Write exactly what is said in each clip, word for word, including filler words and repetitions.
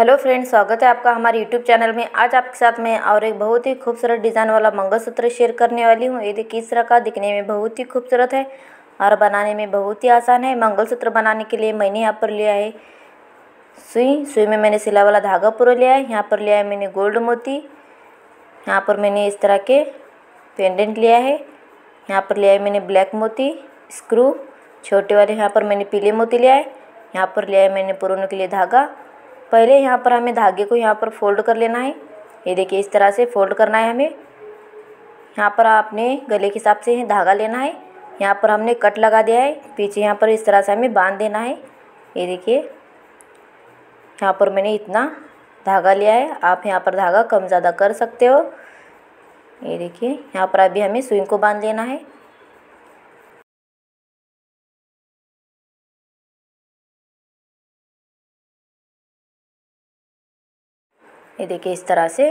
Hello friends, स्वागत है आपका हमारे यूट्यूब चैनल में। आज आपके साथ मैं और एक बहुत ही खूबसूरत डिज़ाइन वाला मंगलसूत्र शेयर करने वाली हूँ। ये देखिए, इस तरह का दिखने में बहुत ही खूबसूरत है और बनाने में बहुत ही आसान है। मंगलसूत्र बनाने के लिए मैंने यहाँ पर लिया है सुई। सुई में मैंने सिला वाला धागा पूरा लिया है। यहाँ पर लिया है मैंने गोल्ड मोती। यहाँ पर मैंने इस तरह के पेंडेंट लिया है। यहाँ पर लिया है मैंने ब्लैक मोती स्क्रू छोटे वाले। यहाँ पर मैंने पीले मोती लिया है। यहाँ पर लिया है मैंने पुरोने के लिए धागा। पहले यहाँ पर हमें धागे को यहाँ पर फोल्ड कर लेना है। ये देखिए, इस तरह से फोल्ड करना है हमें। यहाँ पर आपने गले के हिसाब से धागा लेना है। यहाँ पर हमने कट लगा दिया है। पीछे यहाँ पर इस तरह से हमें बांध देना है। ये देखिए, यहाँ पर मैंने इतना धागा लिया है। आप यहाँ पर धागा कम ज़्यादा कर सकते हो। ये देखिए, यहाँ पर अभी हमें सुई को बांध लेना है। ये देखिए, इस तरह से।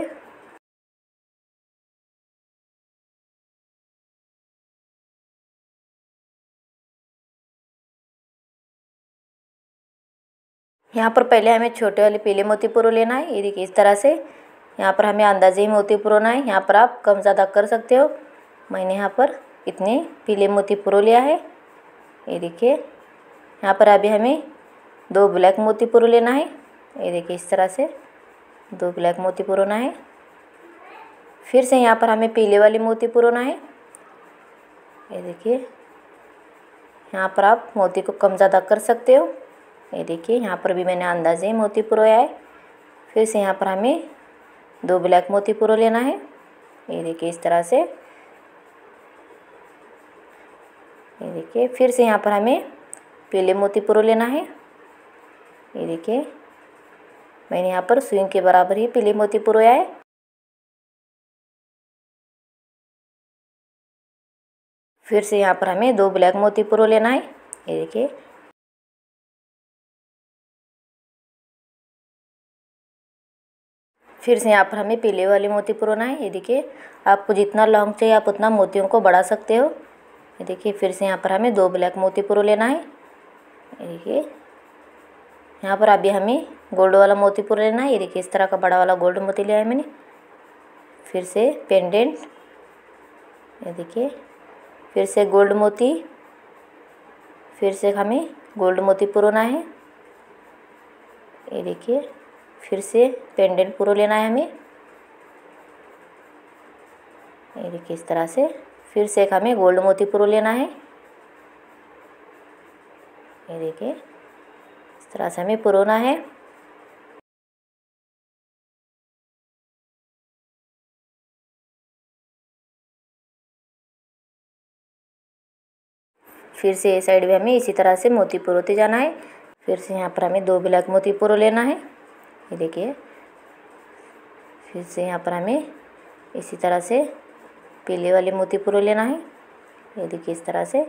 यहाँ पर पहले हमें छोटे वाले पीले मोती पुरो लेना है। ये देखिए, इस तरह से। यहाँ पर हमें अंदाजे ही मोती पुरोना है। यहाँ पर आप कम ज़्यादा कर सकते हो। मैंने यहाँ पर इतने पीले मोती पुरो लिया है। ये देखिए, यहाँ पर अभी हमें दो ब्लैक मोती पुरो लेना है। ये देखिए, इस तरह से दो ब्लैक मोती पुरोना है। फिर से यहाँ पर हमें पीले वाले मोती पुरोना है। ये देखिए, यहाँ पर आप मोती को कम ज़्यादा कर सकते हो। ये देखिए, यहाँ पर भी मैंने अंदाजे मोती पुरोया है। फिर से यहाँ पर हमें दो ब्लैक मोती पुरो लेना है। ये देखिए, इस तरह से। ये देखिए, फिर से यहाँ पर हमें पीले मोती पुरो लेना है। ये देखिए, मैंने यहाँ पर सुई के बराबर ही पीले मोती पुरोया है। फिर से यहाँ पर हमें दो ब्लैक मोती पुरो लेना है। ये देखिए, फिर से यहाँ पर हमें पीले वाले मोती पुरोना है। ये देखिए, आपको जितना लॉन्ग चाहिए आप उतना मोतियों को बढ़ा सकते हो। ये देखिए, फिर से यहाँ पर हमें दो ब्लैक मोती पुरो लेना है। ये देखिए, यहाँ पर अभी हमें गोल्ड वाला मोती पुरो लेना है। ये देखिए, इस तरह का बड़ा वाला गोल्ड मोती लिया है मैंने। फिर से पेंडेंट, ये देखिए, फिर से गोल्ड मोती, फिर से हमें गोल्ड मोती पुरोना है। ये देखिए, फिर से पेंडेंट पुरो लेना है हमें। ये देखिए, इस तरह से। फिर से हमें गोल्ड मोती पुरो लेना है। ये देखिए, इस तरह से हमें पुरोना है। फिर से ये साइड भी हमें इसी तरह से मोती पुरोते जाना है। फिर से यहाँ पर हमें दो ब्लैक मोती पुरो लेना है। ये देखिए, फिर से यहाँ पर हमें इसी तरह से पीले वाले मोती पुरो लेना है। ये देखिए, इस तरह से।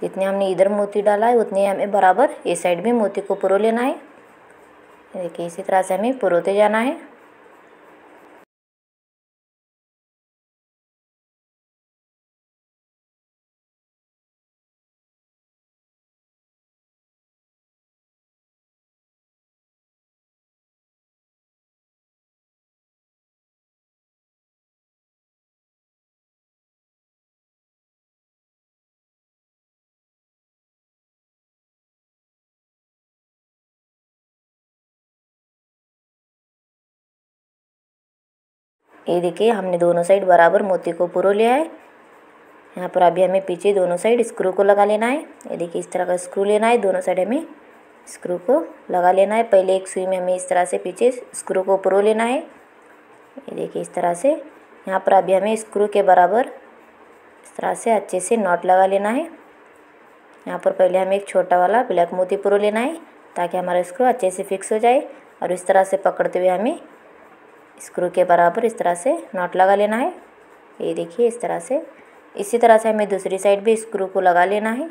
जितने हमने इधर मोती डाला है उतने हमें बराबर ये साइड भी मोती को पुरो लेना है। ये देखिए, इसी तरह से हमें पुरोते जाना है। ये देखिए, हमने दोनों साइड बराबर मोती को पुरो लिया है। यहाँ पर अभी हमें पीछे दोनों साइड स्क्रू को लगा लेना है। ये देखिए, इस तरह का स्क्रू लेना है। दोनों साइड हमें स्क्रू को लगा लेना है। पहले एक सुई में हमें इस तरह से पीछे स्क्रू को पुरो लेना है। ये देखिए, इस तरह से। यहाँ पर अभी हमें स्क्रू के बराबर इस तरह से अच्छे से नॉट लगा लेना है। यहाँ पर पहले हमें एक छोटा वाला ब्लैक मोती पुरो लेना है ताकि हमारा स्क्रू अच्छे से फिक्स हो जाए। और इस तरह से पकड़ते हुए हमें स्क्रू के बराबर इस तरह से नॉट लगा लेना है। ये देखिए, इस तरह से। इसी तरह से हमें दूसरी साइड भी स्क्रू को लगा लेना है।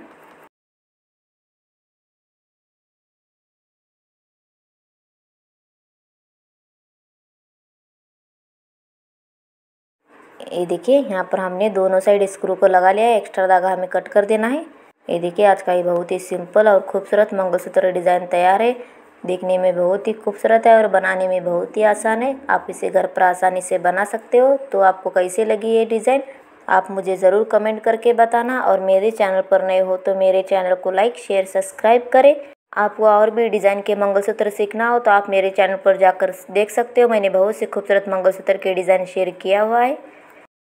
ये देखिए, यहाँ पर हमने दोनों साइड स्क्रू को लगा लिया है। एक्स्ट्रा धागा हमें कट कर देना है। ये देखिए, आज का ये बहुत ही सिंपल और खूबसूरत मंगलसूत्र डिज़ाइन तैयार है। देखने में बहुत ही खूबसूरत है और बनाने में बहुत ही आसान है। आप इसे घर पर आसानी से बना सकते हो। तो आपको कैसे लगी ये डिज़ाइन आप मुझे ज़रूर कमेंट करके बताना। और मेरे चैनल पर नए हो तो मेरे चैनल को लाइक शेयर सब्सक्राइब करें। आपको और भी डिज़ाइन के मंगलसूत्र सीखना हो तो आप मेरे चैनल पर जाकर देख सकते हो। मैंने बहुत से खूबसूरत मंगलसूत्र के डिज़ाइन शेयर किया हुआ है।